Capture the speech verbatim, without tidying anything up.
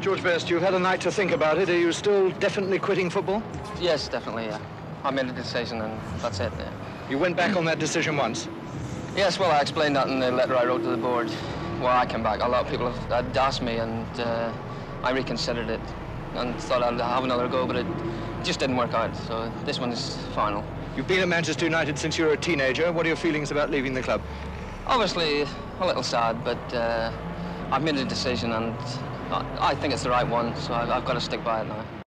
George Best, you've had a night to think about it. Are you still definitely quitting football? Yes, definitely, yeah. I made a decision and that's it, yeah. You went back on that decision once? Yes, well, I explained that in the letter I wrote to the board. Well, I came back. A lot of people had asked me and uh, I reconsidered it and thought I'd have another go, but it just didn't work out, so this one is final. You've been at Manchester United since you were a teenager. What are your feelings about leaving the club? Obviously, a little sad, but uh, I've made a decision and I think it's the right one, so I've got to stick by it now.